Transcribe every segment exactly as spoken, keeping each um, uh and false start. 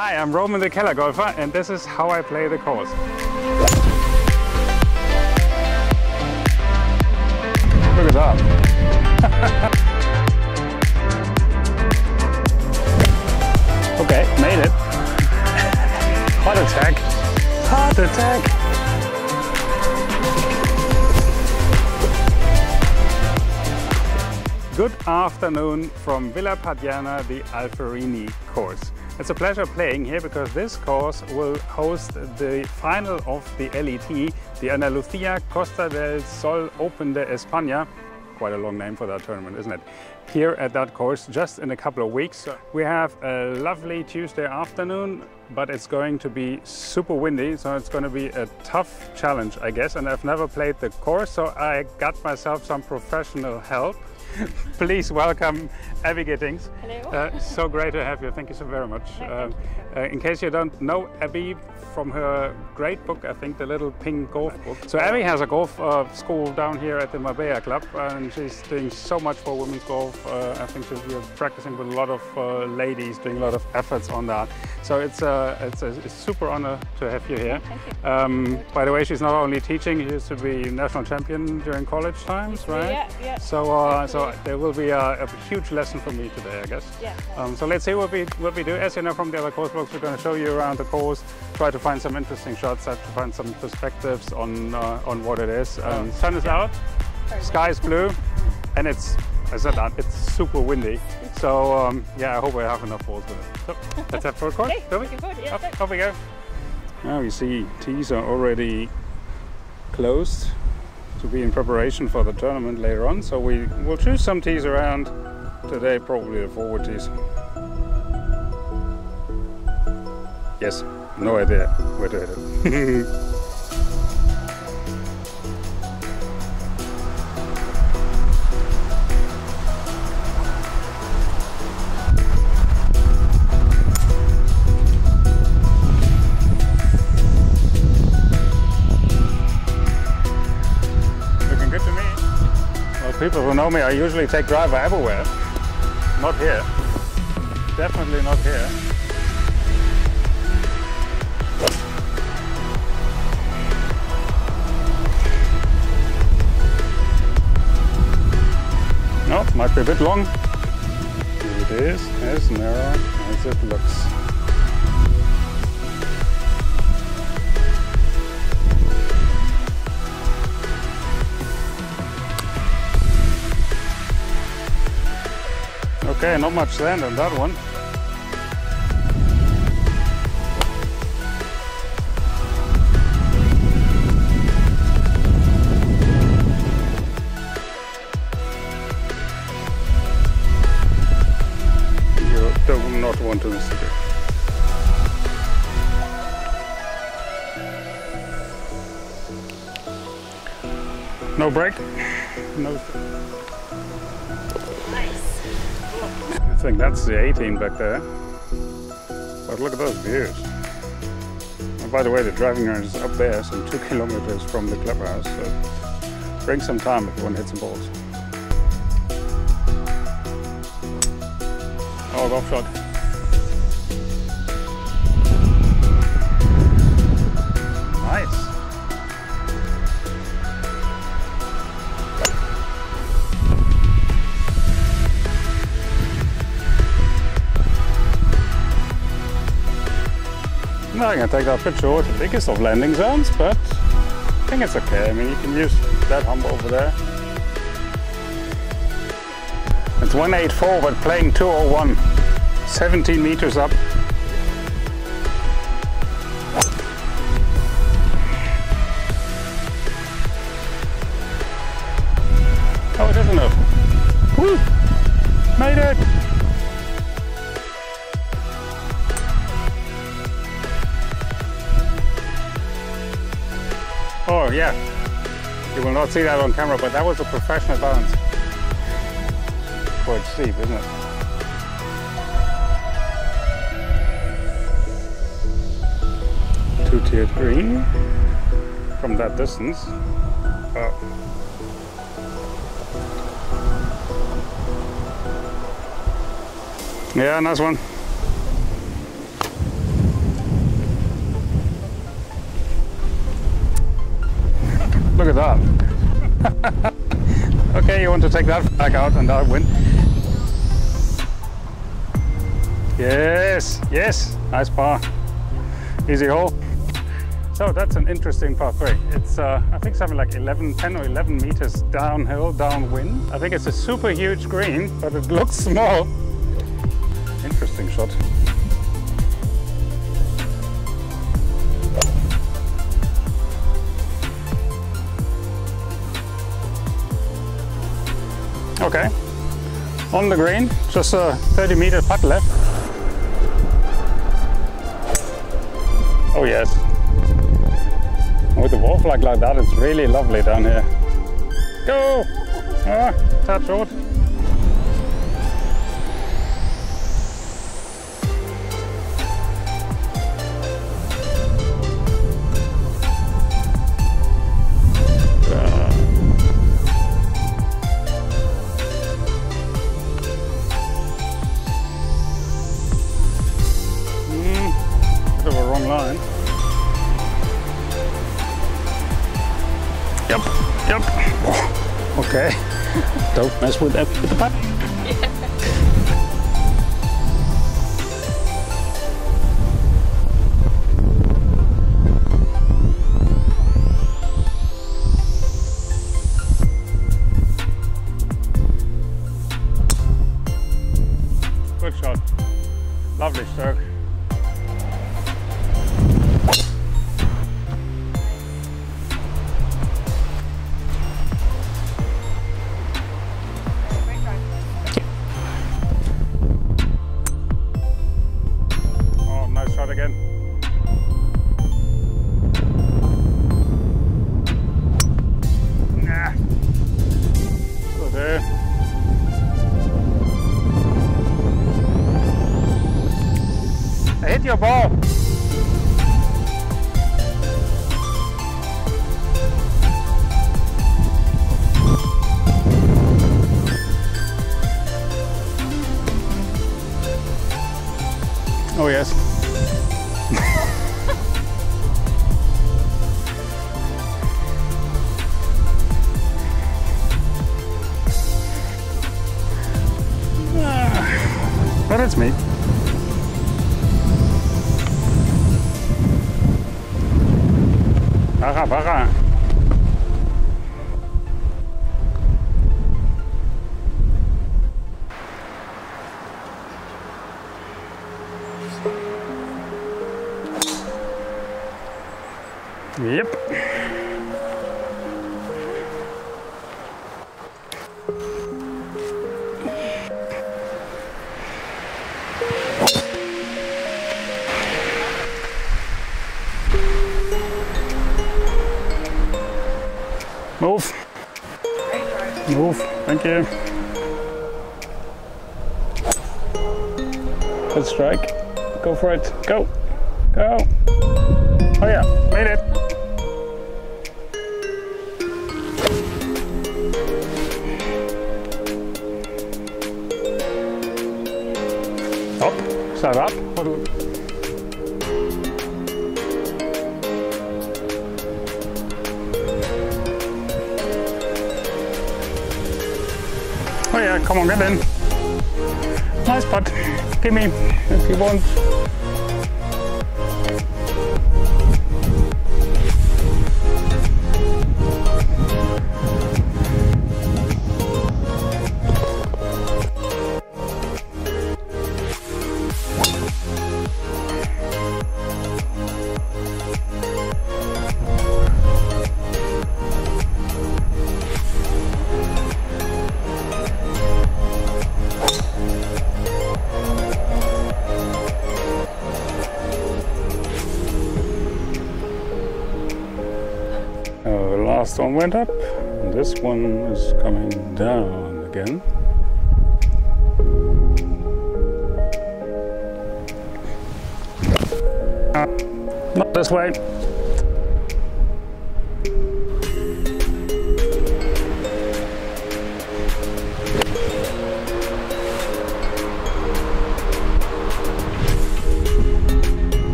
Hi, I'm Roman the Kellergolfer, and this is how I play the course. Look it up. Okay, made it. Heart attack. Heart attack. Good afternoon from Villa Padierna, the Alferini course. It's a pleasure playing here because this course will host the final of the L E T, the Andalucía Costa del Sol Open de España. Quite a long name for that tournament, isn't it? Here at that course, just in a couple of weeks. We have a lovely Tuesday afternoon, but it's going to be super windy, so it's going to be a tough challenge, I guess. And I've never played the course, so I got myself some professional help. Please welcome Abbey Gittings. Hello. Uh, so great to have you. Thank you so very much. Uh, uh, in case you don't know Abbey, from her great book, I think, the Little Pink Golf Book. So Abbey has a golf uh, school down here at the Marbella Club, and she's doing so much for women's golf. Uh, I think she's practicing with a lot of uh, ladies, doing a lot of efforts on that. So it's a, it's a, it's a super honor to have you here. Thank you. Um, by the way, she's not only teaching; she used to be national champion during college times, right? Yeah, yeah. So, uh, so So there will be a, a huge lesson for me today, I guess. Yeah. Um, so let's see what we, what we do. As you know from the other course blocks, we're going to show you around the course, try to find some interesting shots, try to find some perspectives on uh, on what it is. Um, sun is out, sky is blue, and it's, as I said, it's super windy. So um, yeah, I hope I have enough balls with it. So let's have for a course, do we? Yeah, up, up we go. Now you see tees are already closed to be in preparation for the tournament later on, so we will choose some tees around today, probably the forward tees. Yes, no idea where to hit it. People who know me, I usually take driver everywhere. Not here. Definitely not here. No, might be a bit long. Here it is, as narrow as it looks. Okay, not much sand on that one. You do not want to miss it. No break. No. I think that's the eighteen back there, but look at those views. And by the way, the driving range is up there, some two kilometers from the clubhouse, so bring some time if you want to hit some balls. Oh, golf shot. Nice. I'm going to take that picture with the biggest of landing zones, but I think it's okay. I mean, you can use that hump over there. It's one eighty-four, but playing two oh one, seventeen meters up. Oh, it is enough. Woo! Made it! Oh yeah, you will not see that on camera, but that was a professional bounce. Quite steep, isn't it? Two-tiered green from that distance. Wow. Yeah, nice one. Look at that. Okay, you want to take that back out and that win. Yes, yes, nice par. Easy hole. So that's an interesting par three. It's uh, I think something like eleven, ten or eleven meters downhill, downwind. I think it's a super huge green, but it looks small. Interesting shot. Okay, on the green, just a thirty meter putt left. Oh yes. With the wall flag like that, it's really lovely down here. Go! Ah, tap short. Yep, yep. Oh, okay. Don't mess with that with the putt. Yeah. Good shot. Lovely stroke. Hit your ball. Oh yes. But it's me. Baja, baja. Yep. Move. Move. Thank you. Good strike. Go for it. Go. Go. Oh yeah. Made it. Up. Set up. Oh yeah, come on, get in. Nice putt. Give me if you want. Last one went up, and this one is coming down again. Uh, not this way.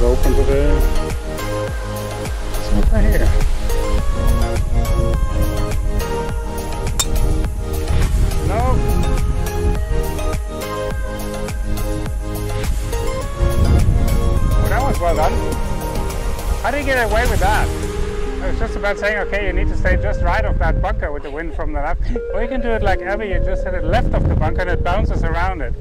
go into the snooker here. No. Well, that was well done. How do you get away with that? I was just about saying, okay, you need to stay just right off that bunker with the wind from the left. Or you can do it like Abbey, you just hit it left of the bunker and it bounces around it.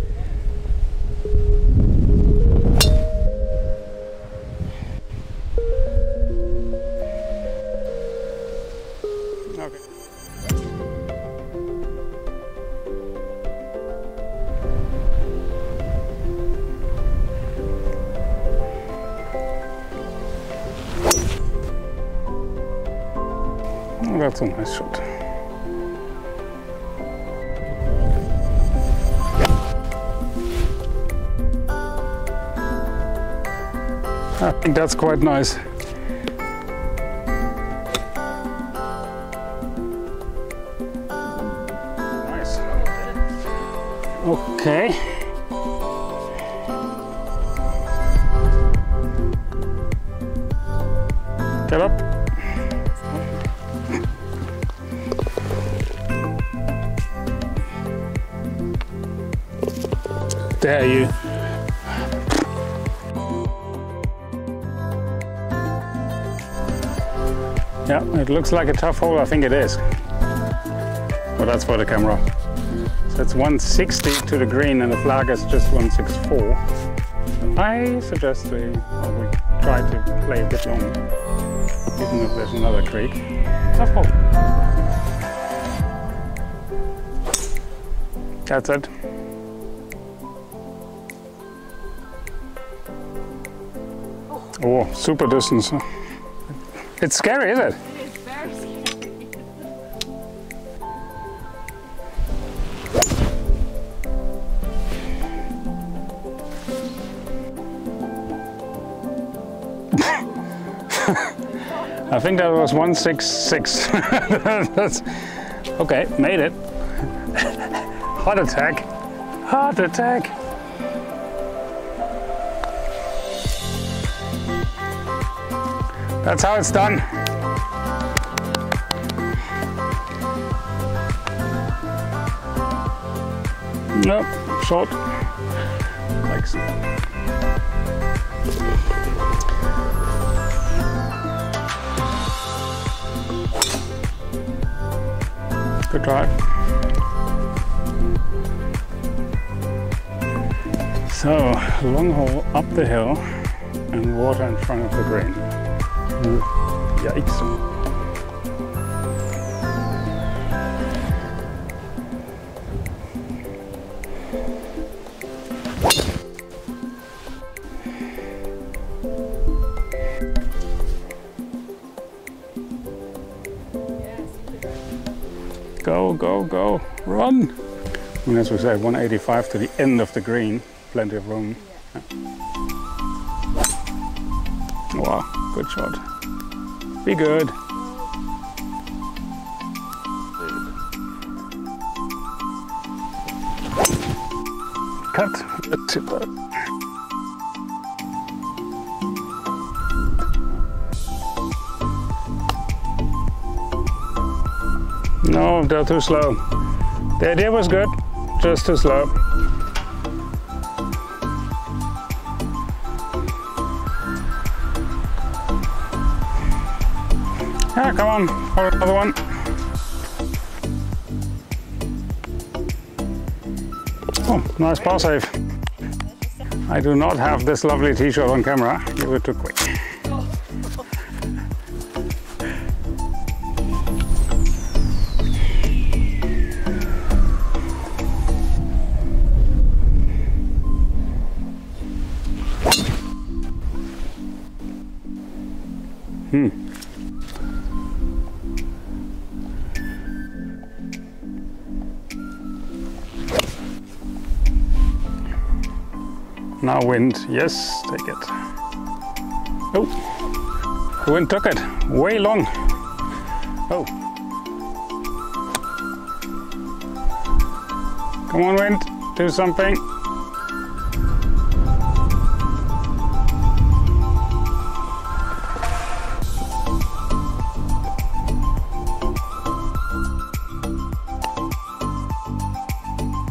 That's a nice shot. I think that's quite nice. Nice. Okay. Dare you. Yeah, it looks like a tough hole. I think it is. Well, that's for the camera. So it's one sixty to the green and the flag is just one sixty-four. I suggest we, well, we try to play a bit longer, even if there's another creek. Tough hole. That's it. Oh, super distance. It's scary, is it? It is very scary. I think that was one sixty-six. That's okay, made it. Heart attack. Heart attack. That's how it's done. Nope, short. Like so. Good drive. So, long hole up the hill and water in front of the green. Yikes. Go, go, go, run! And as we say, one eighty-five to the end of the green, plenty of room. Wow, good shot. Be good. Cut the tipper. No, they're too slow. The idea was good, just too slow. Yeah, come on, for another one. Oh, nice par save. I do not have this lovely tee shot on camera. You were too quick. Hmm. Now wind, yes, take it. Oh, the wind took it, way long. Oh. Come on wind, do something.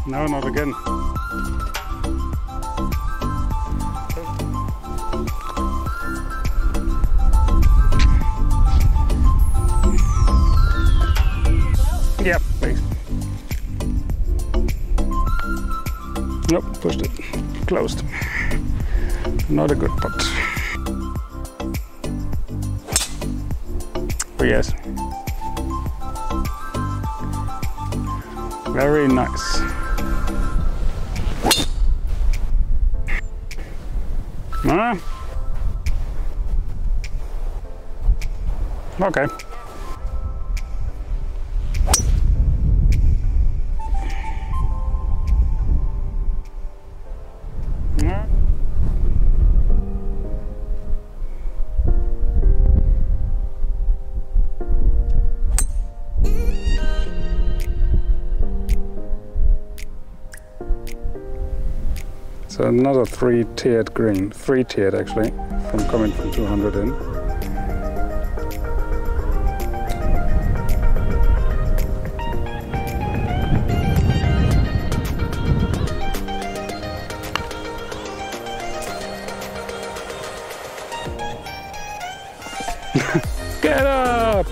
No, not again. Yeah, please. Nope, pushed it. Closed. Not a good putt. Oh yes. Very nice. Ah. Okay. So another three-tiered green, three-tiered actually, from coming from two hundred in. Get up!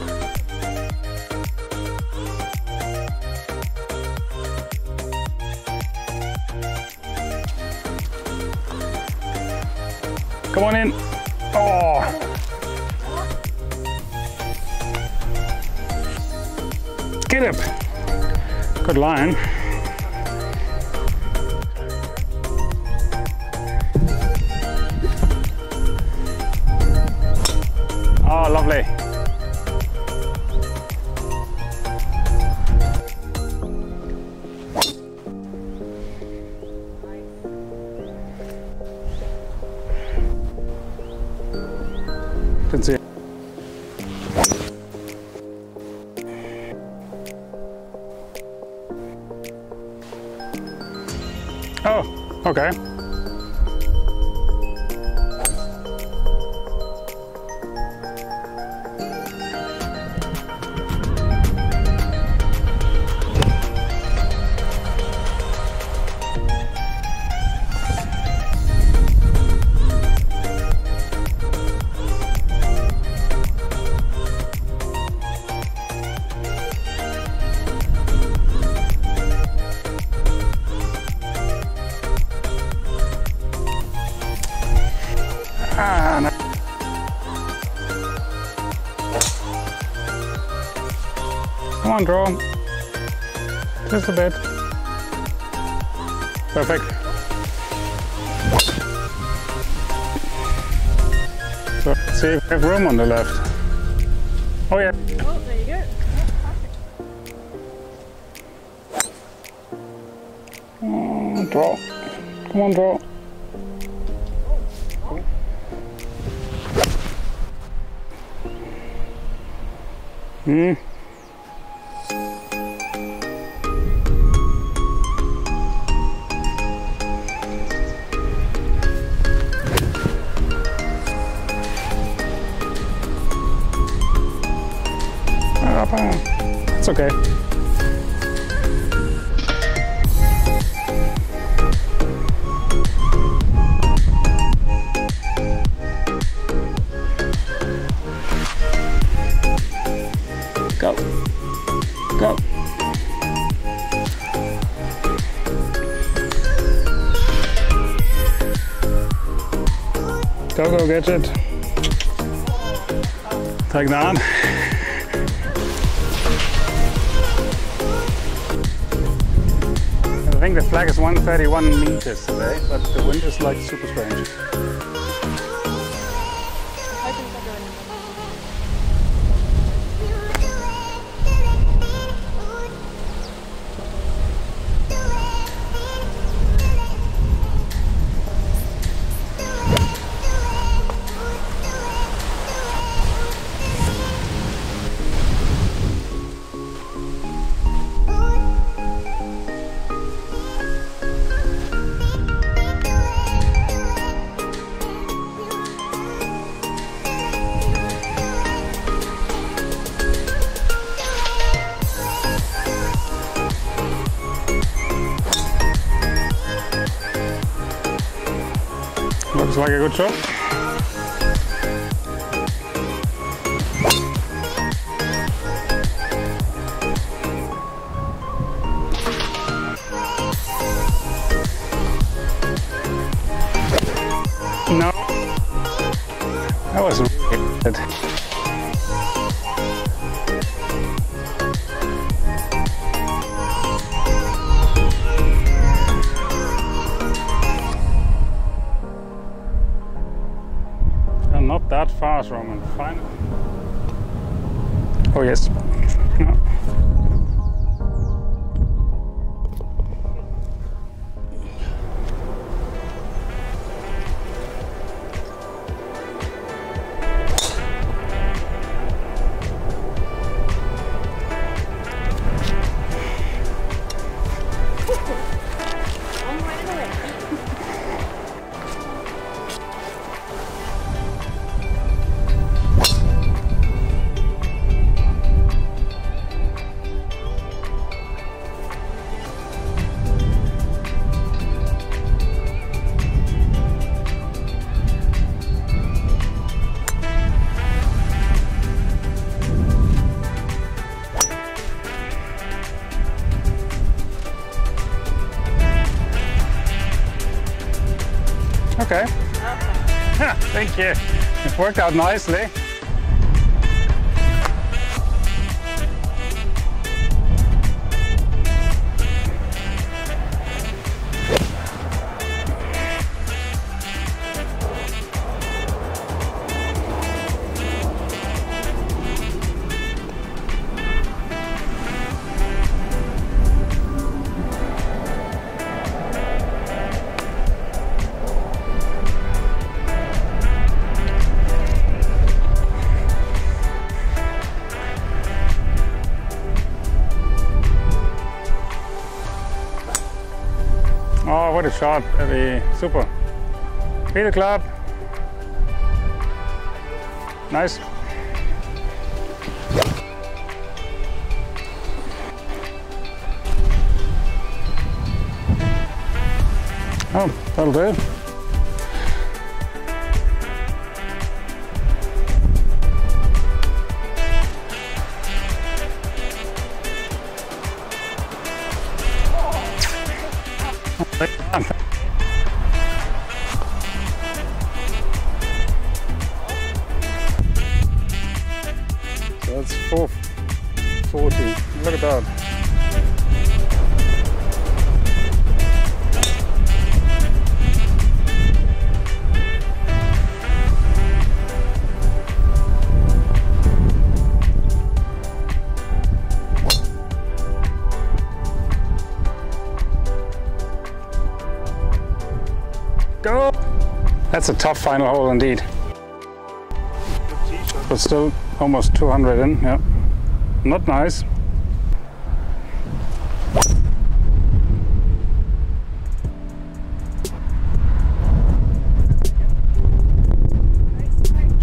Come on in. Oh. Get up. Good line. Oh, lovely. Can see it. Oh, okay. Ah, no. Come on, draw. Just a bit. Perfect. So, see if we have room on the left. Oh, yeah. Oh, there you go. Oh, perfect. Come on, draw. Come on, draw. Mm. That's okay. Go. Go. Go, go, get it. Take that. I think the flag is one thirty-one meters today, but the wind is like super strange. like a good shot. No. That was really good. Not that fast, Roman. Fine. Oh yes. No. Okay. Okay. Thank you. It worked out nicely. Oh, what a shot, Abby. Super. Villa Club. Nice. Oh, that'll do it. That's four forty. Look at that. Go! That's a tough final hole indeed. But still almost two hundred in, yeah. Not nice.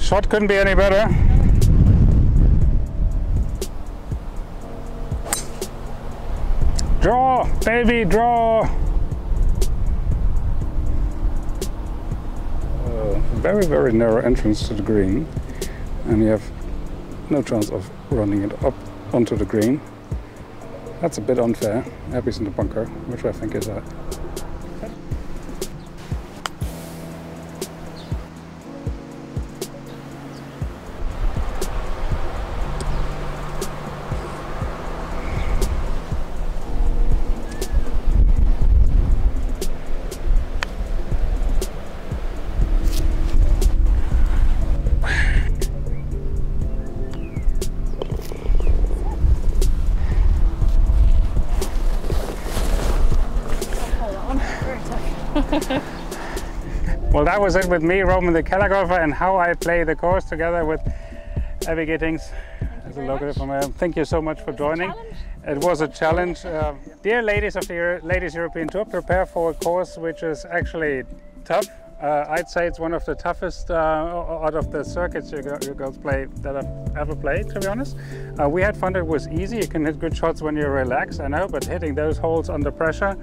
Shot couldn't be any better. Draw, baby, draw. Uh, very, very narrow entrance to the green. And you have no chance of running it up onto the green. That's a bit unfair. Abby's in the bunker, which I think is a... Well, that was it with me, Roman the Kellergolfer, and how I play the course together with Abbey Gittings as a local information. Thank you so much for joining. It was a challenge. Uh, dear ladies of the Euro Ladies European Tour, prepare for a course which is actually tough. Uh, I'd say it's one of the toughest uh, out of the circuits you, go, you girls play that I've ever played, to be honest. Uh, we had fun, it was easy. You can hit good shots when you're relaxed, I know, but hitting those holes under pressure,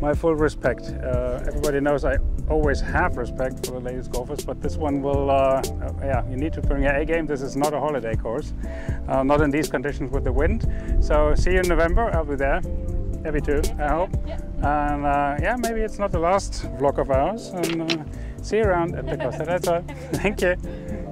my full respect. Uh, everybody knows I always have respect for the ladies golfers, but this one will, uh, yeah, you need to bring your A game. This is not a holiday course, uh, not in these conditions with the wind. So see you in November, I'll be there. Happy too, I hope. And uh, yeah, maybe it's not the last vlog of ours. And uh, see you around at the Costa del Sol. Thank you.